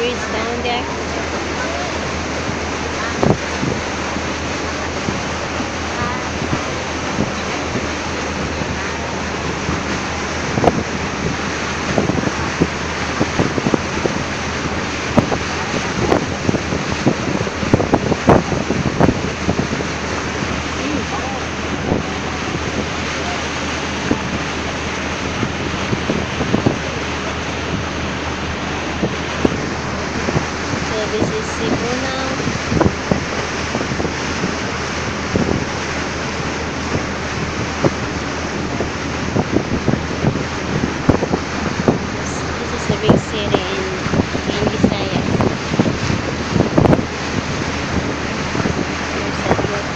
bridge down there. This is Cebu now. This is the big city in Visayas. There's that local.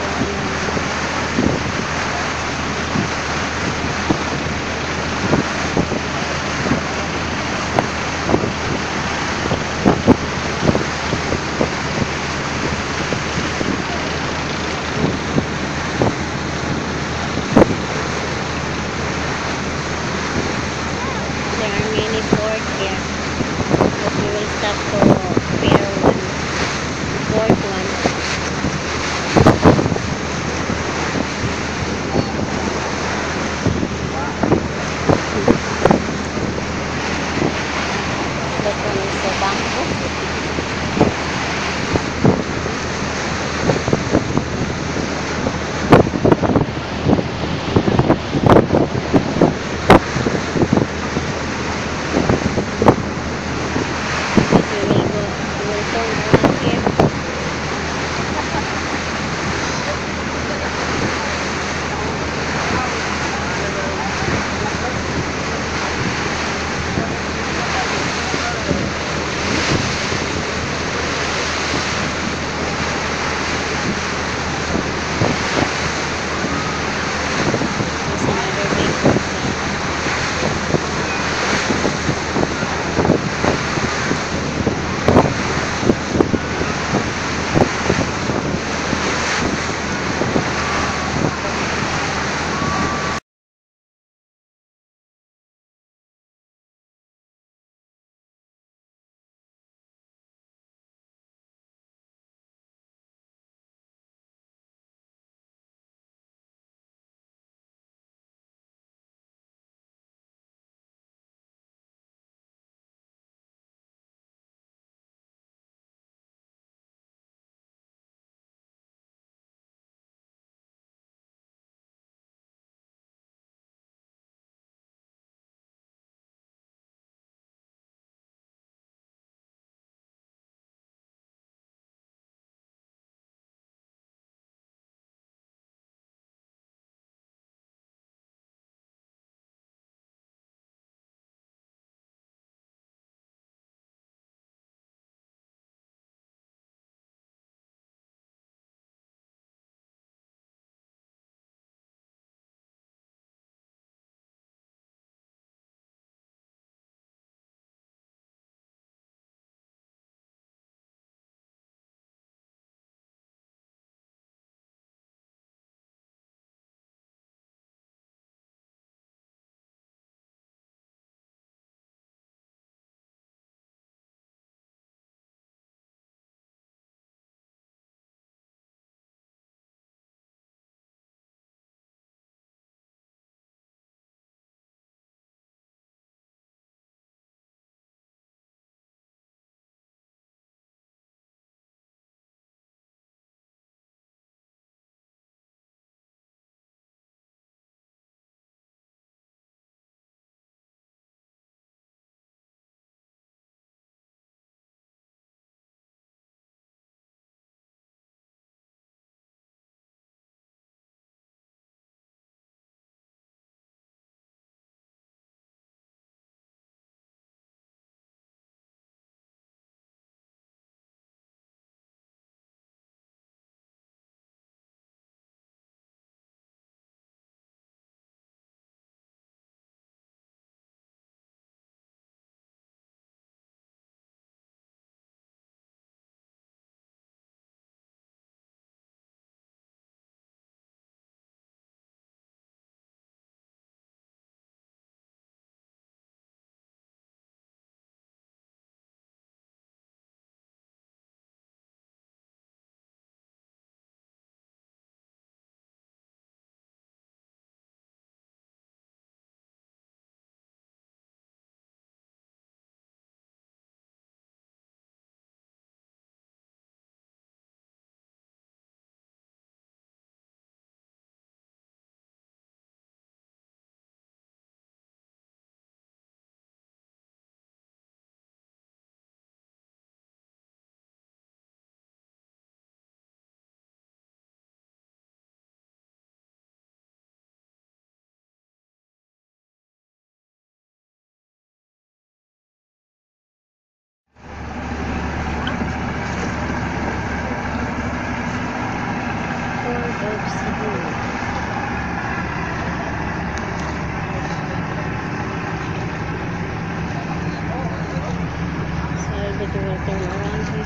do anything around here.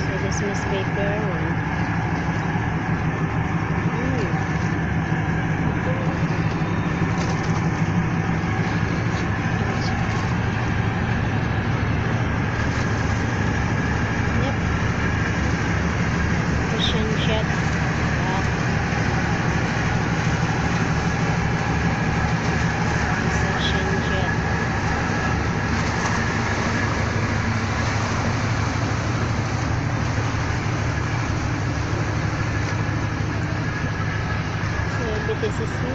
So this must be fair one. This is me.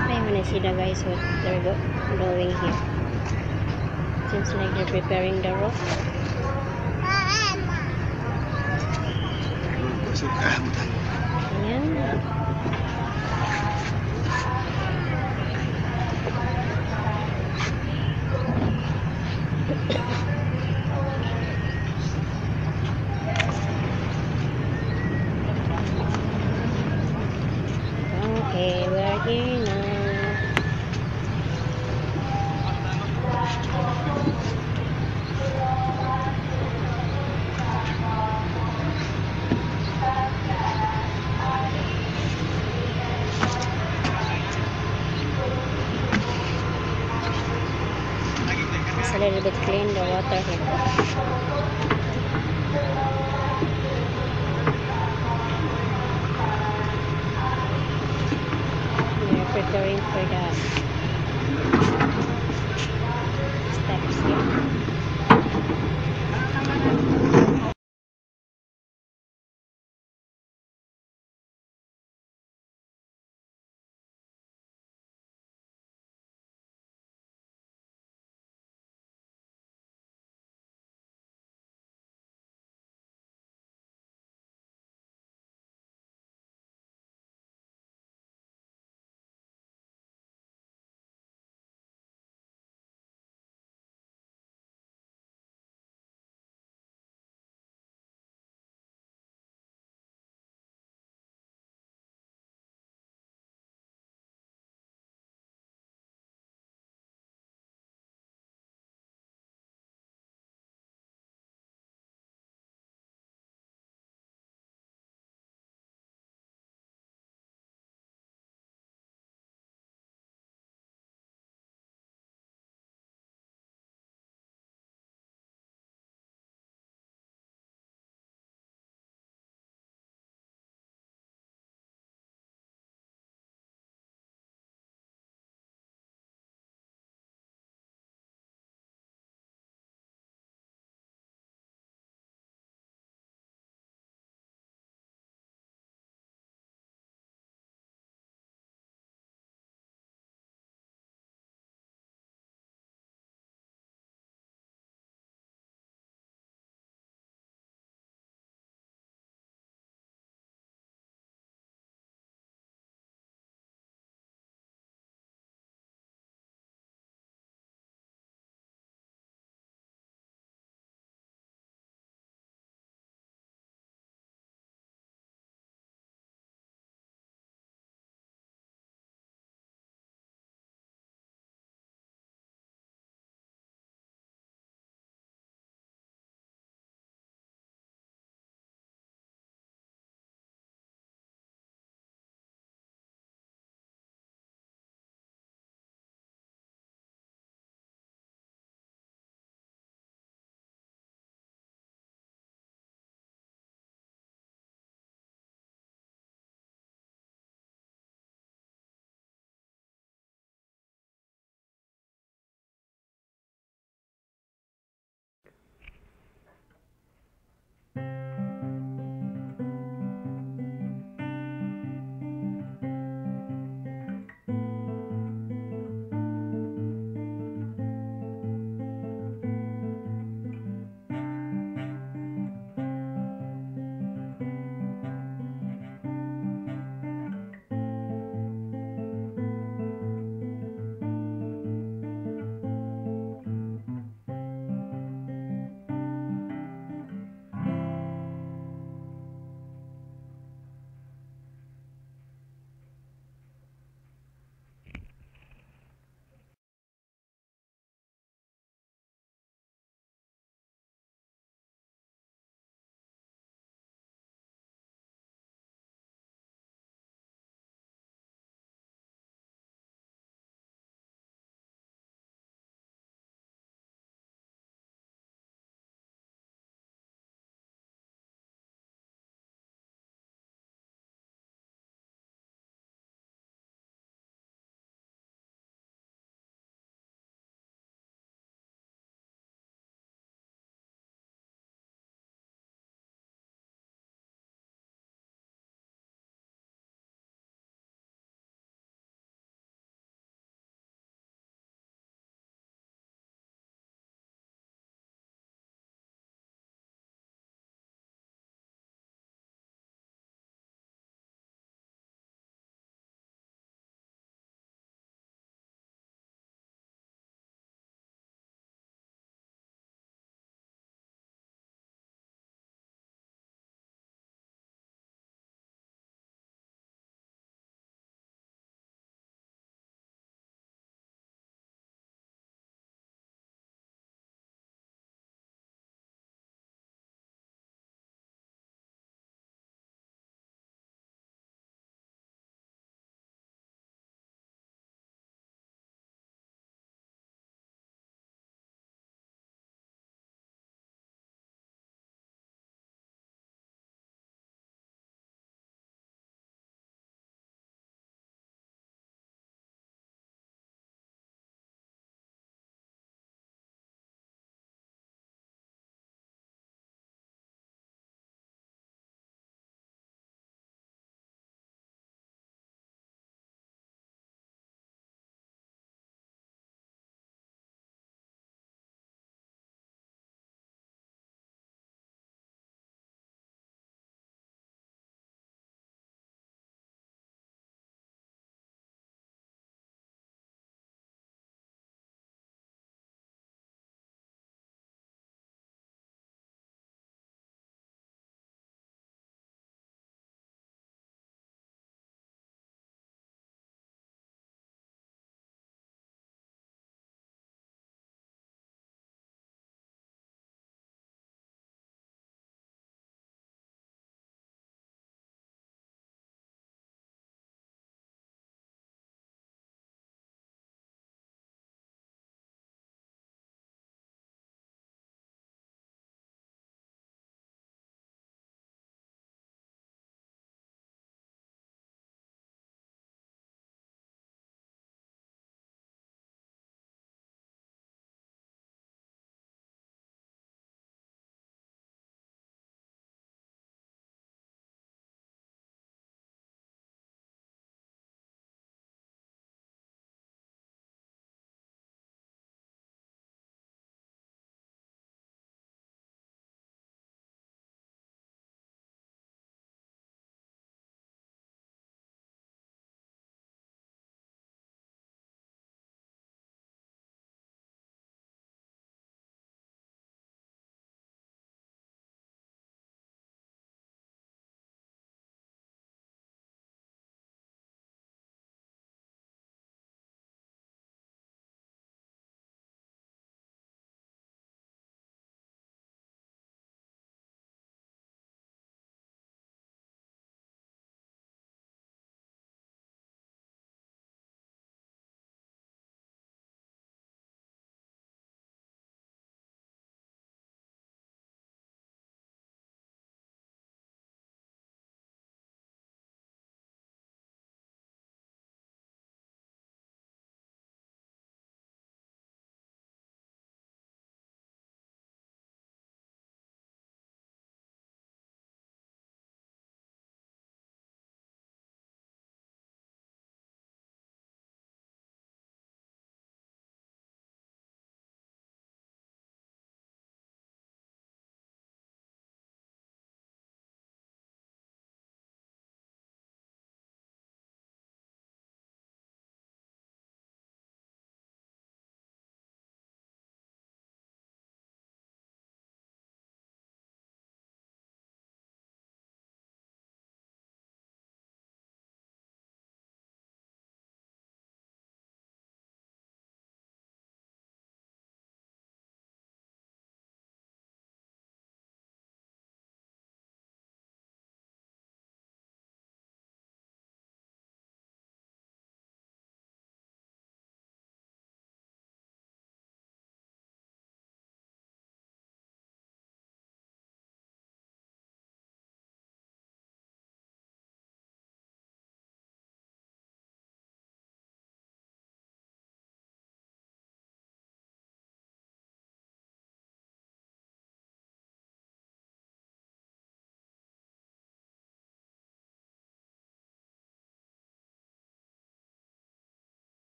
I want to see the guys what they're doing here. Seems like they're preparing the roof. Ayan. Okay, we're here now. A little bit clean the water here.